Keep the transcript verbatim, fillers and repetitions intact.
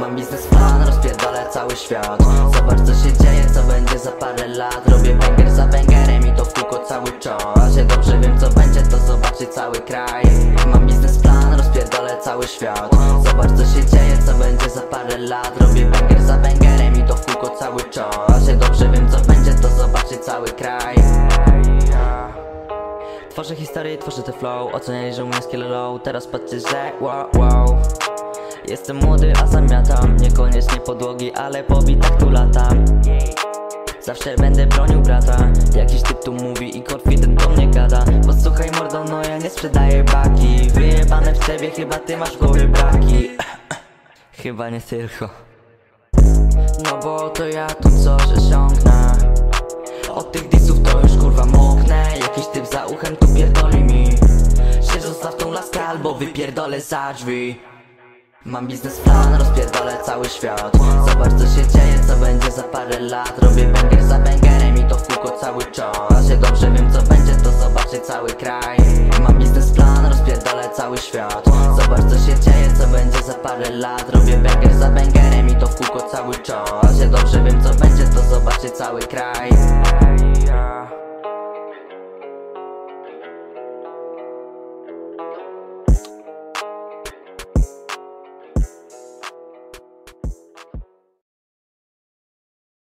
Mam biznesplan, rozpierdolę cały świat. Zobacz co się dzieje, co będzie za parę lat. Robię węgier za węgerem i to w kółko cały czas. Ja dobrze wiem co będzie, to zobaczy cały kraj. Mam biznesplan, rozpierdolę cały świat. Zobacz co się dzieje, co będzie za parę lat. Robię węgier za węgerem i to w kółko cały czas. Ja dobrze wiem co będzie, to zobaczy cały kraj. Tworzę historię, tworzę te flow. Oceniali, że umiem skill low. Teraz patrzcie, że wow, wow. Jestem młody, a zamiatam. Niekoniecznie podłogi, ale po bitach tu latam. Zawsze będę bronił brata. Jakiś typ tu mówi i confident do mnie gada. Posłuchaj mordo, no ja nie sprzedaję baki. Wyjebane w ciebie, chyba ty masz głowy braki. Chyba nie tylko. No bo to ja tu coś osiągnę. Od tych disów to już kurwa moknę. Jakiś typ za uchem tu pierdoli mi. Się zostaw tą laskę albo wypierdolę za drzwi. Mam biznesplan, rozpierdolę cały świat. Zobacz co się dzieje, co będzie za parę lat. Robię węgier za węgerem i to w kółko cały czas. Ja dobrze wiem co będzie, to zobaczy cały kraj. Mam biznesplan, rozpierdolę cały świat. Zobacz co się dzieje, co będzie za parę lat. Robię węgier za węgerem i to w kółko cały czas. Ja dobrze wiem co będzie, to zobaczy cały kraj.